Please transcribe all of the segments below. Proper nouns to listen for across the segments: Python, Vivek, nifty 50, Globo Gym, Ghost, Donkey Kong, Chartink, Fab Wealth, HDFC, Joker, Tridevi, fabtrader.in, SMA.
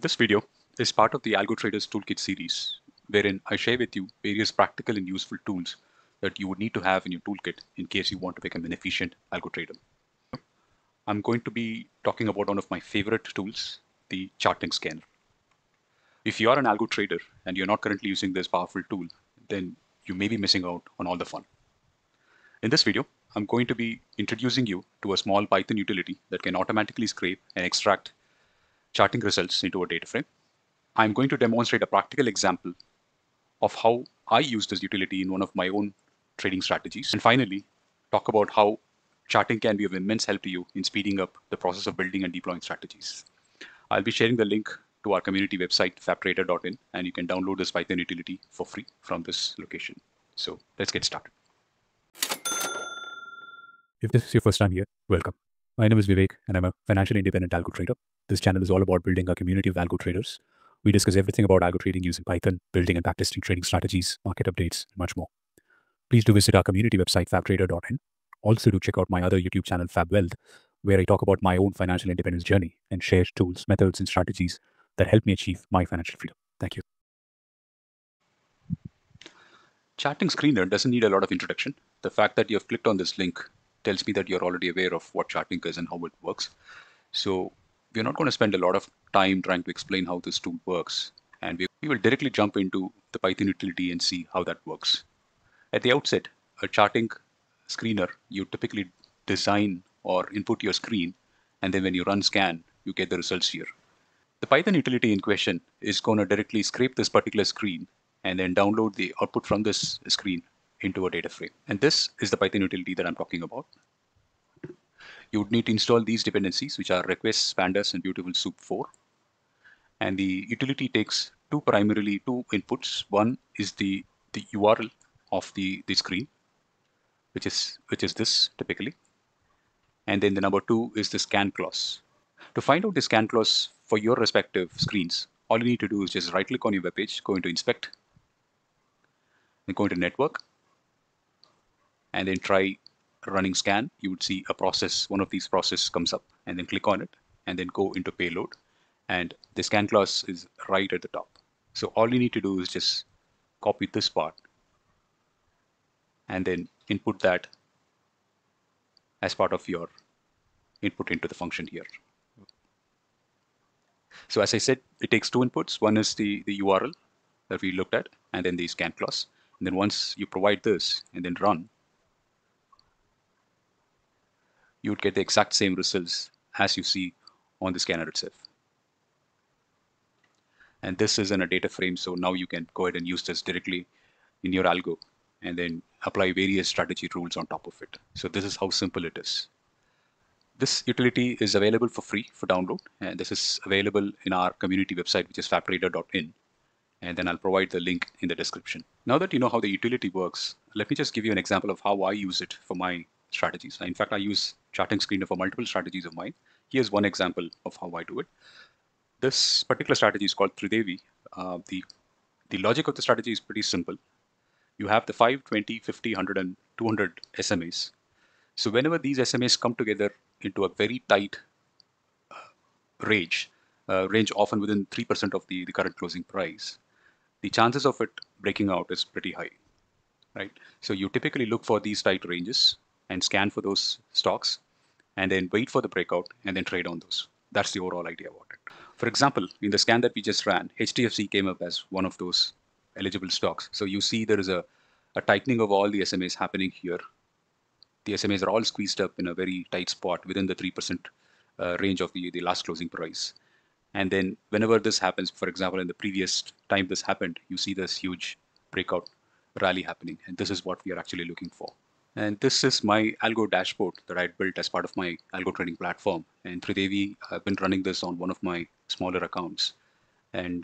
This video is part of the Algo Traders Toolkit series, wherein I share with you various practical and useful tools that you would need to have in your toolkit in case you want to become an efficient algo trader. I'm going to be talking about one of my favorite tools, the Chartink scanner. If you are an algo trader and you're not currently using this powerful tool, then you may be missing out on all the fun. In this video, I'm going to be introducing you to a small Python utility that can automatically scrape and extract charting results into a data frame. I'm going to demonstrate a practical example of how I use this utility in one of my own trading strategies. And finally, talk about how charting can be of immense help to you in speeding up the process of building and deploying strategies. I'll be sharing the link to our community website, fabtrader.in, and you can download this Python utility for free from this location. So let's get started. If this is your first time here, welcome. My name is Vivek and I'm a financially independent algo trader. This channel is all about building a community of algo traders. We discuss everything about algo trading using Python, building and backtesting trading strategies, market updates, and much more. Please do visit our community website, fabtrader.in. Also do check out my other YouTube channel, Fab Wealth, where I talk about my own financial independence journey and share tools, methods, and strategies that help me achieve my financial freedom. Thank you. Charting Screener doesn't need a lot of introduction. The fact that you have clicked on this link tells me that you're already aware of what Chartink is and how it works. So we're not going to spend a lot of time trying to explain how this tool works. And we will directly jump into the Python utility and see how that works. At the outset, a Chartink screener, you typically design or input your screen. And then when you run scan, you get the results here. The Python utility in question is going to directly scrape this particular screen and then download the output from this screen into a data frame. And this is the Python utility that I'm talking about. You would need to install these dependencies, which are requests, pandas, and beautiful soup 4. And the utility takes primarily two inputs. One is the URL of the screen, which is this typically. And then the number 2 is the scan clause. To find out the scan clause for your respective screens, all you need to do is just right click on your web page, go into inspect, then go into network, and then try running scan. You would see a process, one of these processes comes up, and then click on it, and then go into payload. And the scan clause is right at the top. So all you need to do is just copy this part and then input that as part of your input into the function here. So as I said, it takes 2 inputs. One is the URL that we looked at, and then the scan clause. And then once you provide this and then run, you would get the exact same results as you see on the scanner itself. And this is in a data frame, so now you can go ahead and use this directly in your algo and then apply various strategy rules on top of it. So this is how simple it is. This utility is available for free for download, and this is available in our community website, which is fabtrader.in, and then I'll provide the link in the description. Now that you know how the utility works, let me just give you an example of how I use it for my strategies. In fact, I use Chartink Screener for multiple strategies of mine. Here's one example of how I do it. This particular strategy is called Tridevi. The logic of the strategy is pretty simple. You have the 5, 20, 50, 100, and 200 SMAs. So whenever these SMAs come together into a very tight range often within 3% of the current closing price, the chances of it breaking out is pretty high, right? So you typically look for these tight ranges and scan for those stocks and then wait for the breakout and then trade on those. That's the overall idea about it. For example, in the scan that we just ran, HDFC came up as one of those eligible stocks. So you see there is a tightening of all the SMAs happening here. The SMAs are all squeezed up in a very tight spot within the 3% range of the last closing price. And then whenever this happens, for example, in the previous time this happened, you see this huge breakout rally happening. And this is what we are actually looking for. And this is my algo dashboard that I built as part of my algo trading platform. And Tridevi, I've been running this on one of my smaller accounts. And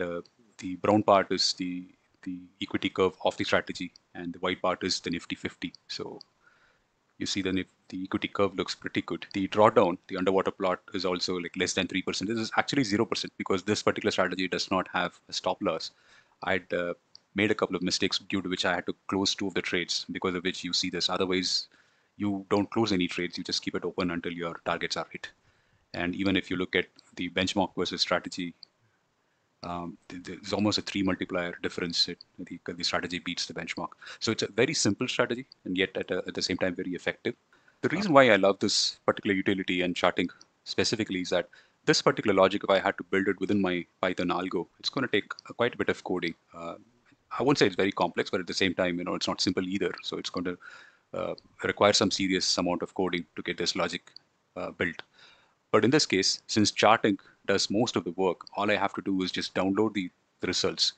the brown part is the equity curve of the strategy, and the white part is the nifty 50. So you see the equity curve looks pretty good. The drawdown, the underwater plot, is also like less than 3%. This is actually 0% because this particular strategy does not have a stop loss. I'd made a couple of mistakes due to which I had to close 2 of the trades, because of which you see this. Otherwise, you don't close any trades. You just keep it open until your targets are hit. And even if you look at the benchmark versus strategy there's almost a 3 multiplier difference. The strategy beats the benchmark. So it's a very simple strategy and yet at the same time very effective. The reason why I love this particular utility and Chartink specifically is that this particular logic, if I had to build it within my Python algo, it's going to take quite a bit of coding. I won't say it's very complex, but at the same time, you know, it's not simple either. So it's going to require some serious amount of coding to get this logic built. But in this case, since Chartink does most of the work, all I have to do is just download the results,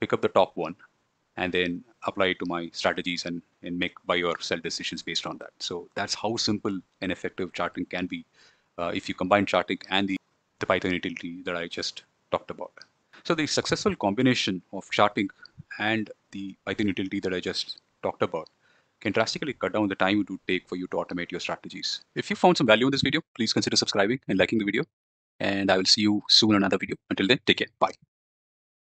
pick up the top one, and then apply it to my strategies and make buy or sell decisions based on that. So that's how simple and effective Chartink can be if you combine Chartink and the Python utility that I just talked about. So the successful combination of Chartink and the Python utility that I just talked about can drastically cut down the time it would take for you to automate your strategies. If you found some value in this video, please consider subscribing and liking the video. And I will see you soon in another video. Until then, take care. Bye.